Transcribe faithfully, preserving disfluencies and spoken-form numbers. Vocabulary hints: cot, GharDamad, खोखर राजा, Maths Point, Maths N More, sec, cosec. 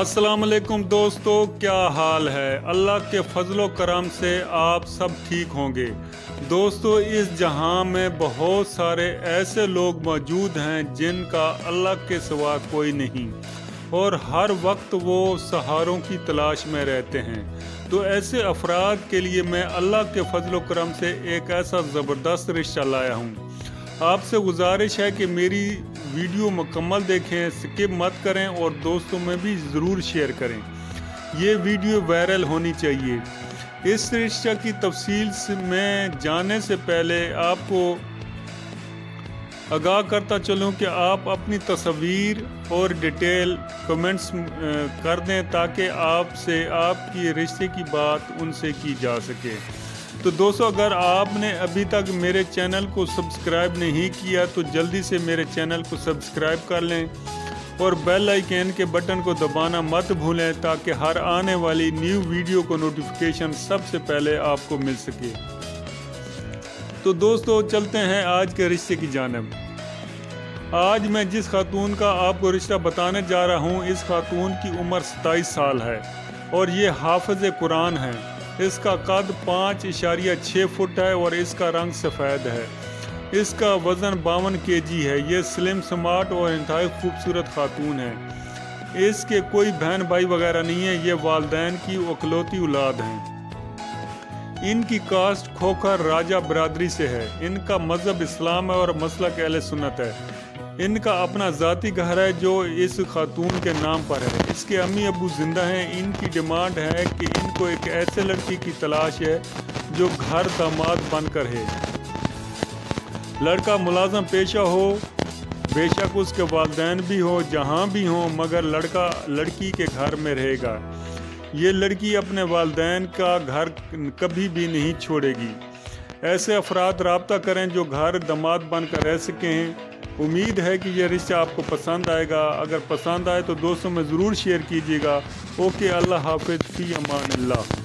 अस्सलाम वालेकुम दोस्तों, क्या हाल है। अल्लाह के फजलो करम से आप सब ठीक होंगे। दोस्तों, इस जहां में बहुत सारे ऐसे लोग मौजूद हैं जिनका अल्लाह के सिवा कोई नहीं और हर वक्त वो सहारों की तलाश में रहते हैं। तो ऐसे अफराद के लिए मैं अल्लाह के फजलो करम से एक ऐसा ज़बरदस्त रिश्ता लाया हूँ। आपसे गुजारिश है कि मेरी वीडियो मुकम्मल देखें, स्किप मत करें और दोस्तों में भी ज़रूर शेयर करें। ये वीडियो वायरल होनी चाहिए। इस रिश्ता की तफसील में जाने से पहले आपको आगाह करता चलूँ कि आप अपनी तस्वीर और डिटेल कमेंट्स कर दें ताकि आपसे आपकी रिश्ते की बात उनसे की जा सके। तो दोस्तों, अगर आपने अभी तक मेरे चैनल को सब्सक्राइब नहीं किया तो जल्दी से मेरे चैनल को सब्सक्राइब कर लें और बेल आइकन के बटन को दबाना मत भूलें ताकि हर आने वाली न्यू वीडियो को नोटिफिकेशन सबसे पहले आपको मिल सके। तो दोस्तों, चलते हैं आज के रिश्ते की जानिब। आज मैं जिस खातून का आपको रिश्ता बताने जा रहा हूँ, इस खातून की उम्र सत्ताईस साल है और ये हाफिज़ कुरान है। इसका कद पाँच इशारिया छः फुट है और इसका रंग सफ़ेद है। इसका वज़न बावन के जी है। ये स्लिम, स्मार्ट और इंतहाई खूबसूरत खातून है। इसके कोई बहन भाई वगैरह नहीं है। ये वालदैन की अकलौती औलाद हैं। इनकी कास्ट खोखर राजा बरादरी से है। इनका मज़हब इस्लाम है और मसलक अहले सुन्नत है। इनका अपना ज़ाती घर है जो इस खातून के नाम पर है। इसके अम्मी अबू ज़िंदा हैं। इनकी डिमांड है कि इनको एक ऐसे लड़की की तलाश है जो घर दामाद बनकर है। लड़का मुलाजम पेशा हो, बेशक उसके वालदैन भी हो, जहाँ भी हो, मगर लड़का लड़की के घर में रहेगा। ये लड़की अपने वालदैन का घर कभी भी नहीं छोड़ेगी। ऐसे अफराद राब्ता करें जो घर दामाद बनकर रह सकें। उम्मीद है कि यह रिश्ता आपको पसंद आएगा। अगर पसंद आए तो दोस्तों में ज़रूर शेयर कीजिएगा। ओके, अल्लाह हाफिज़, फ़ी अमान अल्लाह।